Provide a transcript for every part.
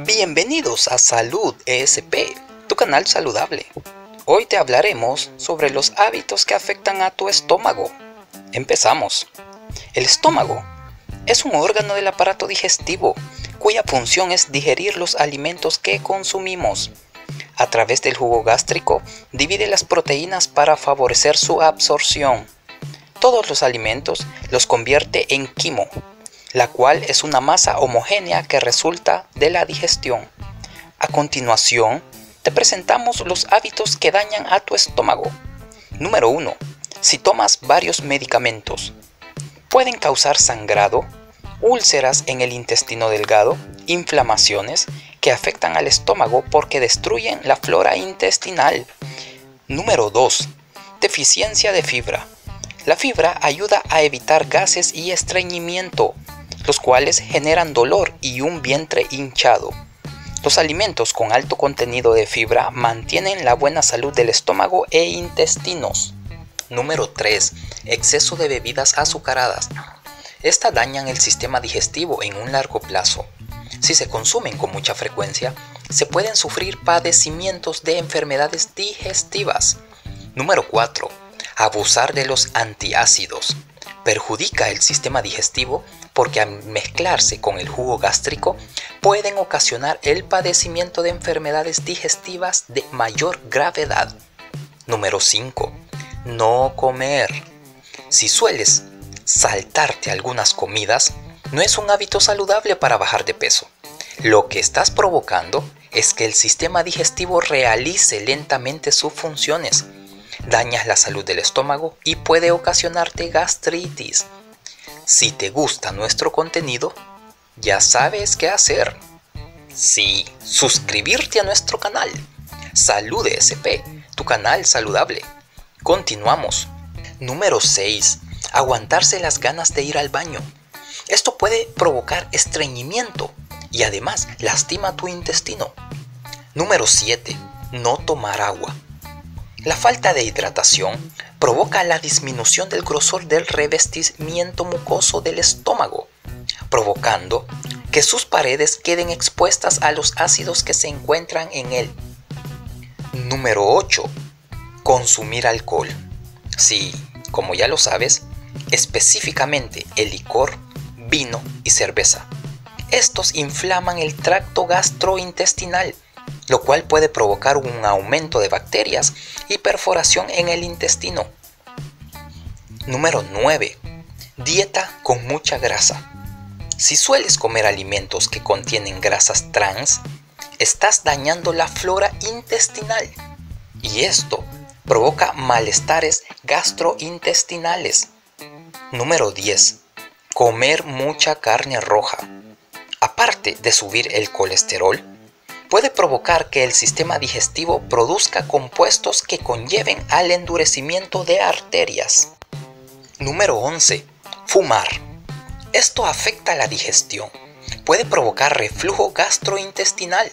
Bienvenidos a Salud ESP, tu canal saludable. Hoy te hablaremos sobre los hábitos que afectan a tu estómago. Empezamos. El estómago es un órgano del aparato digestivo cuya función es digerir los alimentos que consumimos. A través del jugo gástrico divide las proteínas para favorecer su absorción. Todos los alimentos los convierte en quimo, la cual es una masa homogénea que resulta de la digestión. A continuación, te presentamos los hábitos que dañan a tu estómago. Número 1. Si tomas varios medicamentos, pueden causar sangrado, úlceras en el intestino delgado, inflamaciones que afectan al estómago porque destruyen la flora intestinal. Número 2. Deficiencia de fibra. La fibra ayuda a evitar gases y estreñimiento, los cuales generan dolor y un vientre hinchado. Los alimentos con alto contenido de fibra mantienen la buena salud del estómago e intestinos. Número 3. Exceso de bebidas azucaradas. Estas dañan el sistema digestivo en un largo plazo. Si se consumen con mucha frecuencia, se pueden sufrir padecimientos de enfermedades digestivas. Número 4. Abusar de los antiácidos. Perjudica el sistema digestivo porque al mezclarse con el jugo gástrico pueden ocasionar el padecimiento de enfermedades digestivas de mayor gravedad. Número 5. No comer. Si sueles saltarte algunas comidas, no es un hábito saludable para bajar de peso. Lo que estás provocando es que el sistema digestivo realice lentamente sus funciones. Dañas la salud del estómago y puede ocasionarte gastritis. Si te gusta nuestro contenido, ya sabes qué hacer. Sí, suscribirte a nuestro canal. Salud ESP, tu canal saludable. Continuamos. Número 6. Aguantarse las ganas de ir al baño. Esto puede provocar estreñimiento y además lastima tu intestino. Número 7. No tomar agua. La falta de hidratación provoca la disminución del grosor del revestimiento mucoso del estómago, provocando que sus paredes queden expuestas a los ácidos que se encuentran en él. Número 8. Consumir alcohol. Sí, como ya lo sabes, específicamente el licor, vino y cerveza. Estos inflaman el tracto gastrointestinal, lo cual puede provocar un aumento de bacterias y perforación en el intestino. Número 9. Dieta con mucha grasa. Si sueles comer alimentos que contienen grasas trans, estás dañando la flora intestinal y esto provoca malestares gastrointestinales. Número 10. Comer mucha carne roja. Aparte de subir el colesterol, puede provocar que el sistema digestivo produzca compuestos que conlleven al endurecimiento de arterias. Número 11. Fumar. Esto afecta la digestión. Puede provocar reflujo gastrointestinal,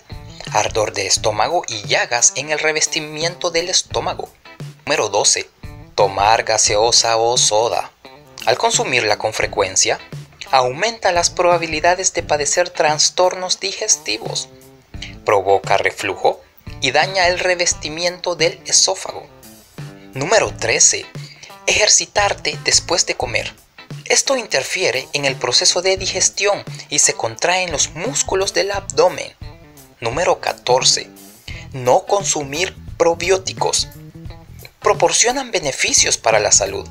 ardor de estómago y llagas en el revestimiento del estómago. Número 12. Tomar gaseosa o soda. Al consumirla con frecuencia, aumenta las probabilidades de padecer trastornos digestivos. Provoca reflujo y daña el revestimiento del esófago. Número 13. Ejercitarte después de comer. Esto interfiere en el proceso de digestión y se contraen los músculos del abdomen. Número 14. No consumir probióticos. Proporcionan beneficios para la salud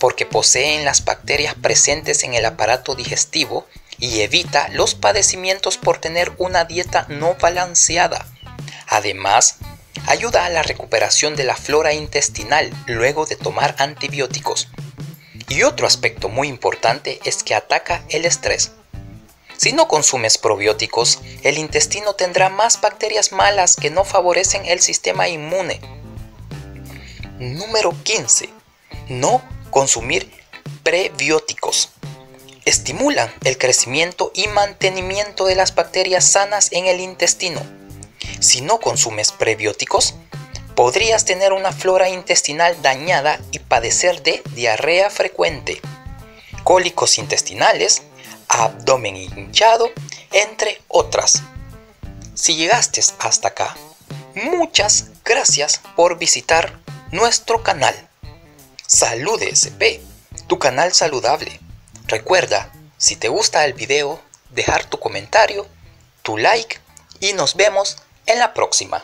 porque poseen las bacterias presentes en el aparato digestivo y evita los padecimientos por tener una dieta no balanceada. Además, ayuda a la recuperación de la flora intestinal luego de tomar antibióticos. Y otro aspecto muy importante es que ataca el estrés. Si no consumes probióticos, el intestino tendrá más bacterias malas que no favorecen el sistema inmune. Número 15. No consumir prebióticos. Estimulan el crecimiento y mantenimiento de las bacterias sanas en el intestino. Si no consumes prebióticos, podrías tener una flora intestinal dañada y padecer de diarrea frecuente, cólicos intestinales, abdomen hinchado, entre otras. Si llegaste hasta acá, muchas gracias por visitar nuestro canal Salud ESP, tu canal saludable. Recuerda, si te gusta el video, dejar tu comentario, tu like y nos vemos en la próxima.